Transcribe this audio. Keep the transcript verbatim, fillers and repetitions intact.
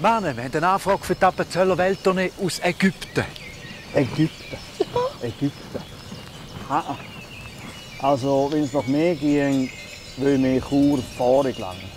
Mannen, wir haben eine Anfrage für die Appenzeller Welttournee aus Ägypten. Ägypten? Ja. Ägypten. Ah, also, wenn es noch mehr ging, will ich Chur fahren gelangen.